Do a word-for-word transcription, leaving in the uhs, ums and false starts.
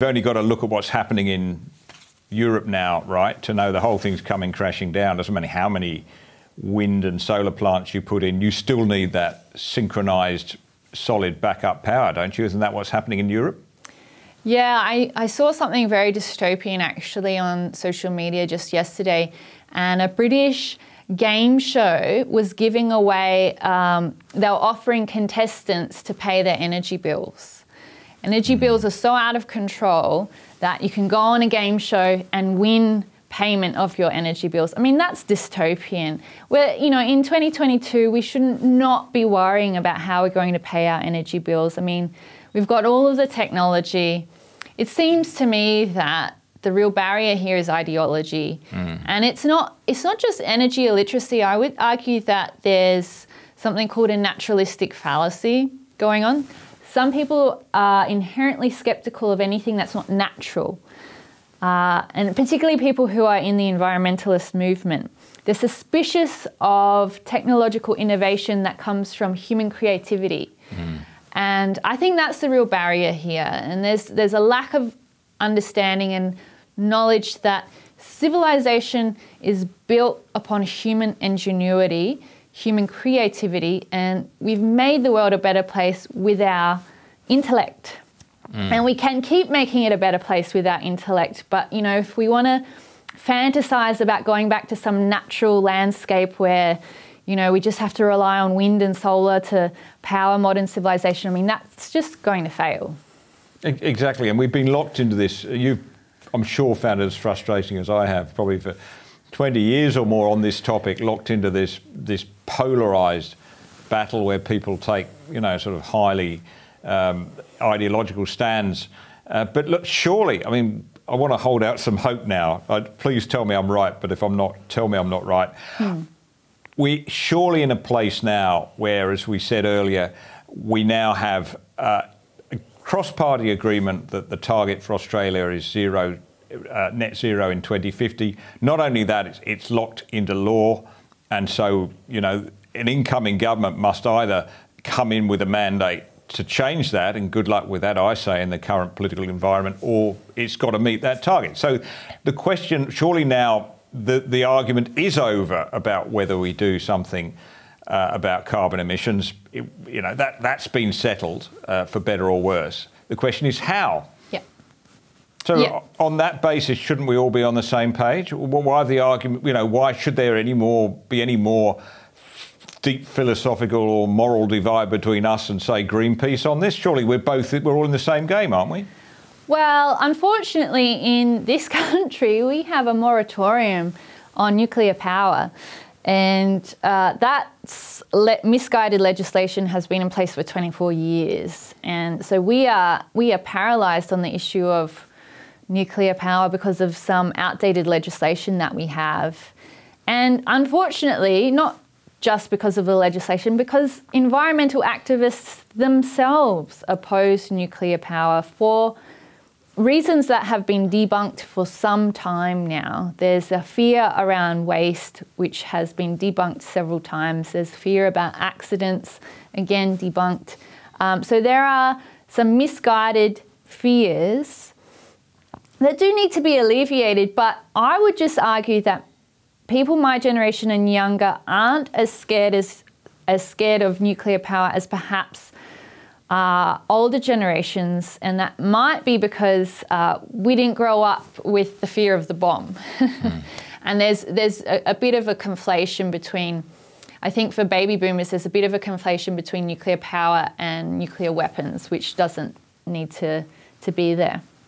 You've only got to look at what's happening in Europe now, right, to know the whole thing's coming crashing down. Doesn't matter how many wind and solar plants you put in, you still need that synchronised, solid backup power, don't you? Isn't that what's happening in Europe? Yeah, I, I saw something very dystopian actually on social media just yesterday, and a British game show was giving away, um, they were offering contestants to pay their energy bills. Energy bills are so out of control that you can go on a game show and win payment of your energy bills. I mean, that's dystopian. We're, you know, in twenty twenty-two, we shouldn't not be worrying about how we're going to pay our energy bills. I mean, we've got all of the technology. It seems to me that the real barrier here is ideology. Mm. And it's not, it's not just energy illiteracy. I would argue that there's something called a naturalistic fallacy going on. Some people are inherently skeptical of anything that's not natural, uh, and particularly people who are in the environmentalist movement. They're suspicious of technological innovation that comes from human creativity. Mm. And I think that's the real barrier here. And there's, there's a lack of understanding and knowledge that civilization is built upon human ingenuity, human creativity, and we've made the world a better place with our intellect. Mm. And we can keep making it a better place with our intellect, but you know, if we want to fantasize about going back to some natural landscape where, you know, we just have to rely on wind and solar to power modern civilization, I mean, that's just going to fail. Exactly, and we've been locked into this. You've, I'm sure, found it as frustrating as I have, probably for twenty years or more on this topic, locked into this this polarised battle where people take, you know, sort of highly um, ideological stands. Uh, but look, surely, I mean, I want to hold out some hope now. I, please tell me I'm right, but if I'm not, tell me I'm not right. Hmm. We're surely in a place now where, as we said earlier, we now have uh, a cross-party agreement that the target for Australia is zero Uh, net zero in twenty fifty. Not only that, it's, it's locked into law, and so, you know, an incoming government must either come in with a mandate to change that, and good luck with that, I say, in the current political environment, or it's got to meet that target. So the question, surely now, the, the argument is over about whether we do something uh, about carbon emissions. It, you know, that, that's been settled, uh, for better or worse. The question is how? So yeah. On that basis, shouldn't we all be on the same page? Why the argument? You know, why should there any more be any more deep philosophical or moral divide between us and, say, Greenpeace on this? Surely we're both we're all in the same game, aren't we? Well, unfortunately, in this country, we have a moratorium on nuclear power, and uh, that le misguided legislation has been in place for twenty-four years, and so we are we are paralysed on the issue of nuclear power because of some outdated legislation that we have. And unfortunately, not just because of the legislation, because environmental activists themselves oppose nuclear power for reasons that have been debunked for some time now. There's a fear around waste, which has been debunked several times. There's fear about accidents, again, debunked. Um, so there are some misguided fears that do need to be alleviated, but I would just argue that people my generation and younger aren't as scared as as scared of nuclear power as perhaps uh, older generations, and that might be because uh, we didn't grow up with the fear of the bomb. Mm. And there's there's a, a bit of a conflation between, I think for baby boomers, there's a bit of a conflation between nuclear power and nuclear weapons, which doesn't need to to be there.